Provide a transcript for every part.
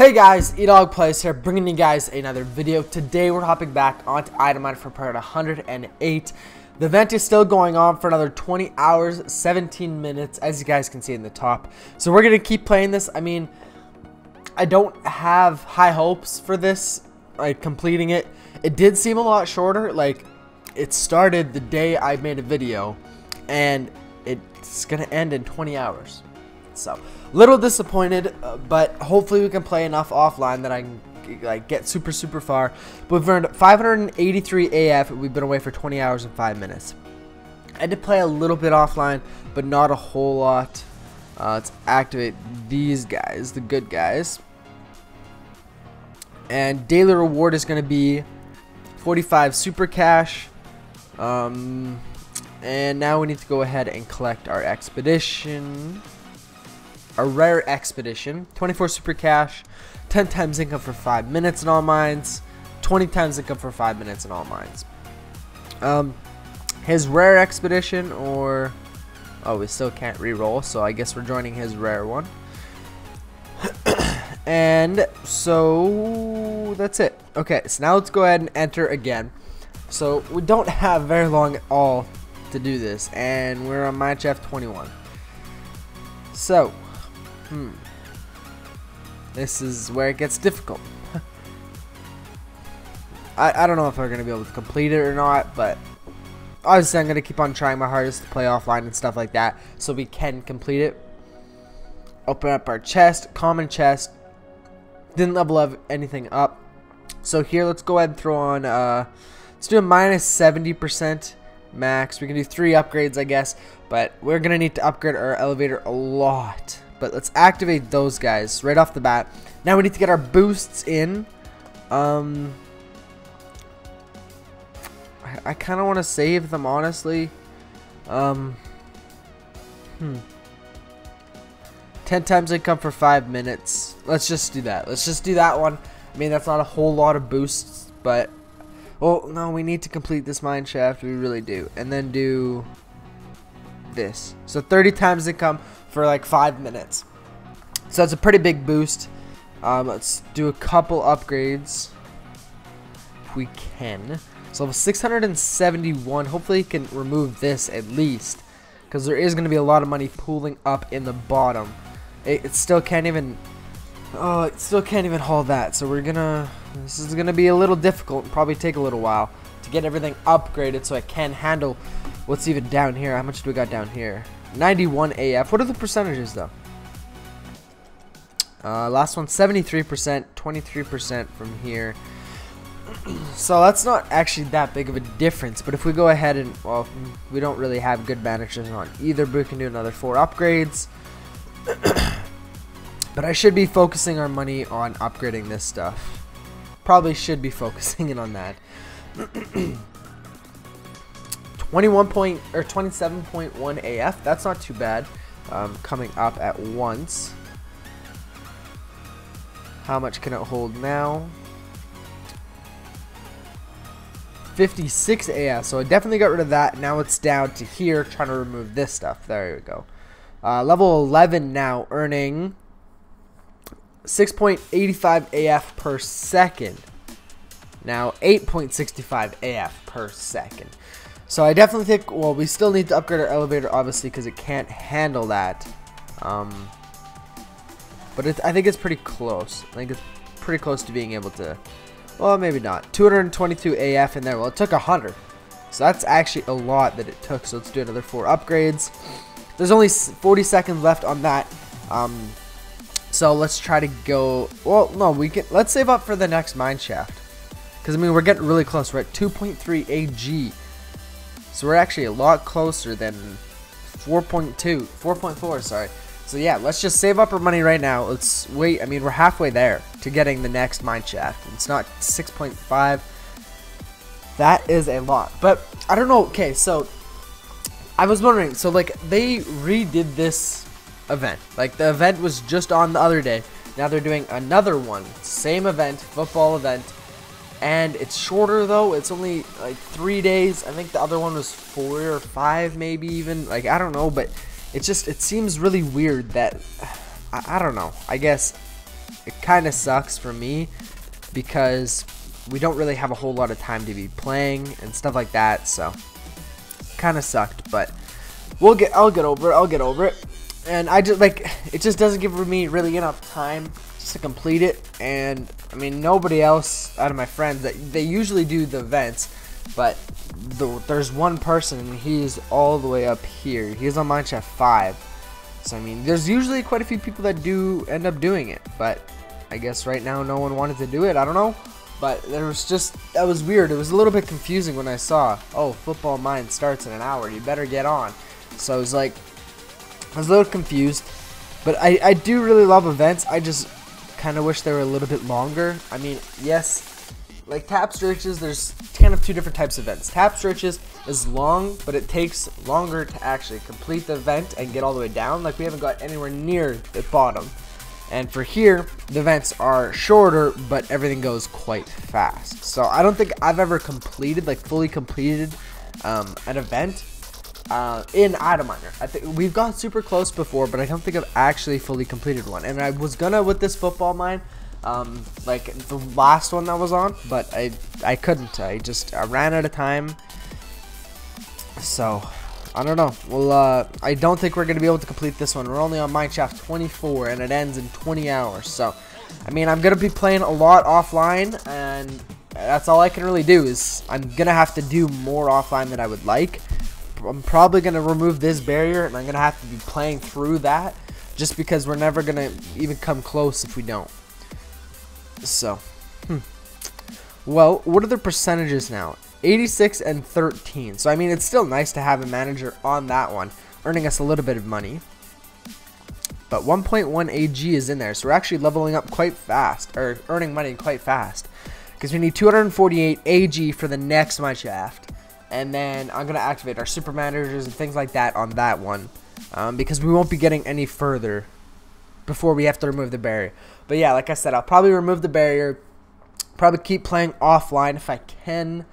Hey guys, EdogPlays here, bringing you guys another video. Today we're hopping back onto Idle Miner for part 108. The event is still going on for another 20 hours, 17 minutes, as you guys can see in the top. So we're going to keep playing this. I mean, I don't have high hopes for this, like completing it. It did seem a lot shorter, like it started the day I made a video, and it's going to end in 20 hours. So, little disappointed, but hopefully we can play enough offline that I can like get super far. But we've earned 583 AF. We've been away for 20 hours and 5 minutes. I did play a little bit offline, but not a whole lot. Let's activate these guys, the good guys. And daily reward is going to be 45 super cash. And now we need to go ahead and collect our expedition. A rare expedition, 24 super cash, 10 times income for 5 minutes in all mines, 20 times income for 5 minutes in all mines. His rare expedition, or oh, we still can't re-roll, so I guess we're joining his rare one. And so that's it. Okay, so now let's go ahead and enter again. So we don't have very long at all to do this, and we're on match F21. So this is where it gets difficult. I don't know if we're going to be able to complete it or not, but obviously I'm going to keep on trying my hardest to play offline and stuff like that so we can complete it. Open up our chest, common chest. Didn't level up anything up. So here, let's go ahead and throw on, let's do a minus 70% max. We can do 3 upgrades, I guess, but we're going to need to upgrade our elevator a lot. But let's activate those guys right off the bat. Now we need to get our boosts in. I kind of want to save them, honestly. 10 times income for 5 minutes. Let's just do that. Let's just do that one. I mean, that's not a whole lot of boosts, but... well, no, we need to complete this mine shaft. We really do. And then do this. So 30 times income for like 5 minutes. So that's a pretty big boost. Let's do a couple upgrades if we can. So level 671. Hopefully you can remove this at least, because there is going to be a lot of money pooling up in the bottom. It still can't even, oh, it still can't even haul that. So we're gonna, this is gonna be a little difficult and probably take a little while to get everything upgraded so I can handle what's even down here. How much do we got down here? 91 AF. What are the percentages though? Last one, 73%, 23% from here. So that's not actually that big of a difference. But if we go ahead and, well, we don't really have good managers on either, but we can do another 4 upgrades. But I should be focusing our money on upgrading this stuff. Probably should be focusing in on that. 27.1 AF. That's not too bad. Coming up at once. How much can it hold now? 56 AF. So I definitely got rid of that. Now it's down to here, trying to remove this stuff. There we go. Level 11 now, earning 6.85 AF per second. Now 8.65 AF per second. So I definitely think, well, we still need to upgrade our elevator, obviously, because it can't handle that. But I think it's pretty close. I think it's pretty close to being able to, well, maybe not. 222 AF in there. Well, it took 100. So that's actually a lot that it took. So let's do another 4 upgrades. There's only 40 seconds left on that. So let's try to go, well, no, we can, let's save up for the next mine shaft. Because, I mean, we're getting really close. We're at 2.3 AG. So we're actually a lot closer than 4.4, sorry. So yeah, let's just save up our money right now. Let's wait. I mean, we're halfway there to getting the next mine shaft. It's not 6.5. That is a lot. But I don't know. Okay, so I was wondering. So, like, they redid this event. Like, the event was just on the other day. Now they're doing another one. Same event, football event. And it's shorter though. It's only like 3 days. I think the other one was 4 or 5, maybe even. Like, I don't know, but it just, it seems really weird that I don't know. I guess it kind of sucks for me because we don't really have a whole lot of time to be playing and stuff like that, so kind of sucked, but I'll get over it. And I just, like, it just doesn't give me really enough time to complete it. And I mean, nobody else out of my friends, that they usually do the events, but there's one person, he's all the way up here, he's on mine chef 5. So I mean, there's usually quite a few people that do end up doing it, but I guess right now no one wanted to do it, I don't know. But there was just, that was weird. It was a little bit confusing when I saw, oh, Football Mine starts in an hour, you better get on. So I was like, I was a little confused. But I do really love events. I just kind of wish they were a little bit longer. I mean, yes, like tap searches, there's kind of two different types of events. Tap searches is long, but it takes longer to actually complete the event and get all the way down. Like, we haven't got anywhere near the bottom. And for here, the events are shorter, but everything goes quite fast. So I don't think I've ever completed, like fully completed, an event in Idle Miner. I think we've gone super close before, but I don't think I've actually fully completed one. And I was gonna with this Football Mine, like the last one that was on, but I couldn't. I ran out of time. So I don't know. Well, I don't think we're going to be able to complete this one. We're only on Mineshaft 24, and it ends in 20 hours. So, I mean, I'm going to be playing a lot offline, and that's all I can really do is I'm going to have to do more offline than I would like. I'm probably going to remove this barrier, and I'm going to have to be playing through that just because we're never going to even come close if we don't. So, Well, what are the percentages now? 86 and 13. So I mean, it's still nice to have a manager on that one, earning us a little bit of money. But 1.1 AG is in there, so we're actually leveling up quite fast, or earning money quite fast, because we need 248 AG for the next mineshaft, and then I'm gonna activate our super managers and things like that on that one, because we won't be getting any further before we have to remove the barrier. But yeah, like I said, I'll probably remove the barrier, probably keep playing offline if I can.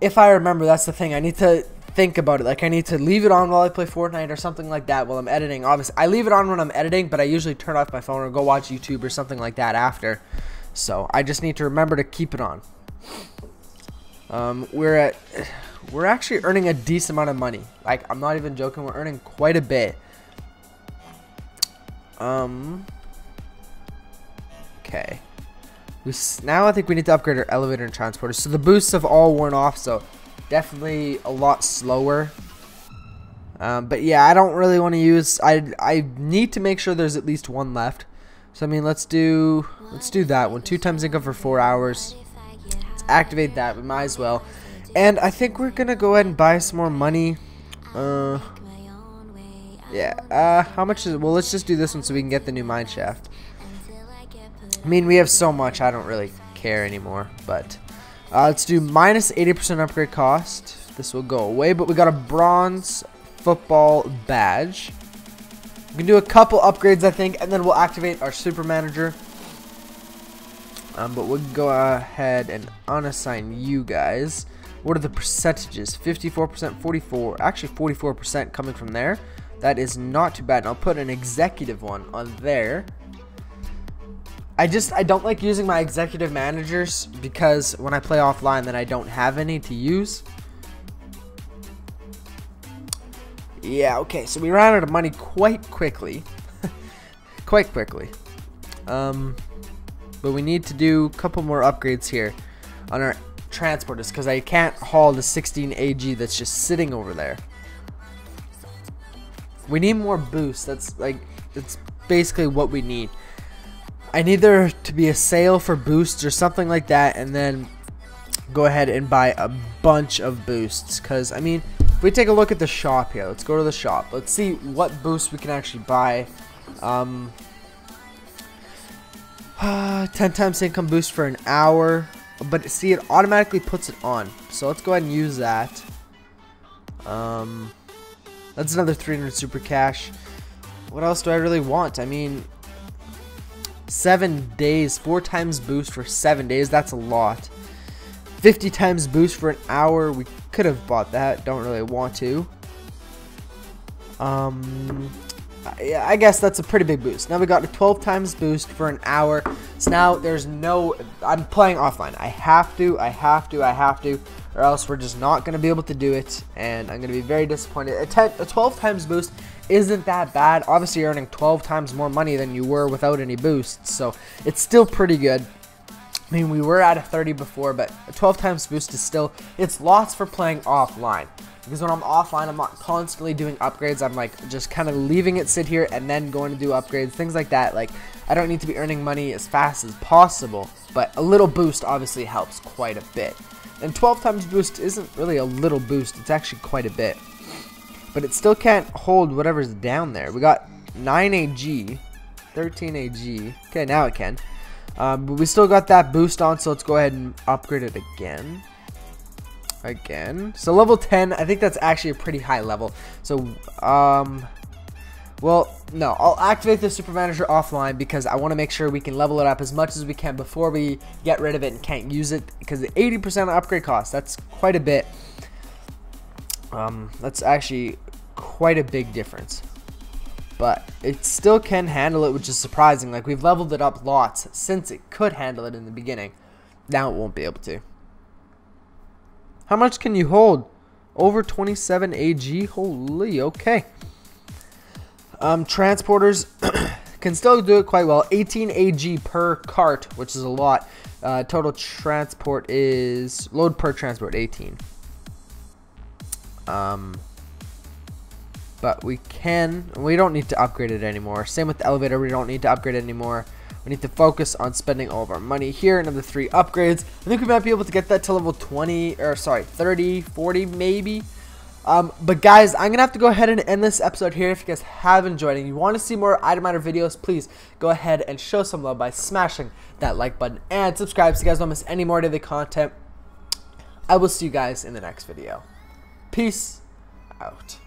If I remember, that's the thing. I need to think about it. Like, I need to leave it on while I play Fortnite or something like that while I'm editing. Obviously, I leave it on when I'm editing, but I usually turn off my phone or go watch YouTube or something like that after. So I just need to remember to keep it on. We're actually earning a decent amount of money. Like, I'm not even joking. We're earning quite a bit. Okay. Now I think we need to upgrade our elevator and transporter. So the boosts have all worn off, so definitely a lot slower. But yeah, I don't really want to use. I need to make sure there's at least one left. So I mean, let's do that one. 2 times income for 4 hours. Let's activate that. We might as well. And I think we're gonna go ahead and buy some more money. Yeah. How much is it? Well, let's just do this one so we can get the new mine shaft. I mean, we have so much, I don't really care anymore, but let's do minus 80% upgrade cost. This will go away, but we got a bronze football badge. We can do a couple upgrades, I think, and then we'll activate our super manager. But we'll go ahead and unassign you guys. What are the percentages? 54%, 44, actually 44% coming from there. That is not too bad, and I'll put an executive one on there. I don't like using my executive managers because when I play offline, then I don't have any to use. Yeah, okay, so we ran out of money quite quickly. But we need to do a couple more upgrades here on our transporters because I can't haul the 16 AG that's just sitting over there. We need more boost. That's like, it's basically what we need. I need there to be a sale for boosts or something like that, and then go ahead and buy a bunch of boosts. Because, I mean, if we take a look at the shop here, let's go to the shop. Let's see what boosts we can actually buy. 10 times income boost for an hour. But, see, it automatically puts it on. So, let's go ahead and use that. That's another 300 super cash. What else do I really want? I mean, 7 days, 4 times boost for 7 days, that's a lot. 50 times boost for an hour, we could have bought that, don't really want to. I guess that's a pretty big boost. Now we got a 12 times boost for an hour. So now there's no, I'm playing offline. I have to, or else we're just not going to be able to do it, and I'm going to be very disappointed. A 12 times boost isn't that bad. Obviously, you're earning 12 times more money than you were without any boosts, so it's still pretty good. I mean, we were at a 30 before, but a 12 times boost is still, it's lots for playing offline. Because when I'm offline, I'm not constantly doing upgrades. I'm like just kind of leaving it sit here and then going to do upgrades, things like that. Like, I don't need to be earning money as fast as possible, but a little boost obviously helps quite a bit. And 12 times boost isn't really a little boost, it's actually quite a bit. But it still can't hold whatever's down there. We got 9 AG, 13 AG. Okay, now it can. But we still got that boost on, so let's go ahead and upgrade it again. So level 10, I think that's actually a pretty high level. So, well, no, I'll activate the Super Manager offline because I want to make sure we can level it up as much as we can before we get rid of it and can't use it, because the 80% upgrade cost, that's quite a bit. That's actually quite a big difference. But it still can handle it, which is surprising. Like, we've leveled it up lots since it could handle it in the beginning. Now it won't be able to. How much can you hold? Over 27 AG? Holy, okay. Transporters can still do it quite well. 18 AG per cart, which is a lot. Total transport is... Load per transport, 18. But we can... We don't need to upgrade it anymore. Same with the elevator. We don't need to upgrade it anymore. We need to focus on spending all of our money here. Another 3 upgrades. I think we might be able to get that to level 20, or sorry, 30, 40 maybe. But guys, I'm going to have to go ahead and end this episode here. If you guys have enjoyed it and you want to see more Idle Miner videos, please go ahead and show some love by smashing that like button and subscribe so you guys don't miss any more daily content. I will see you guys in the next video. Peace out.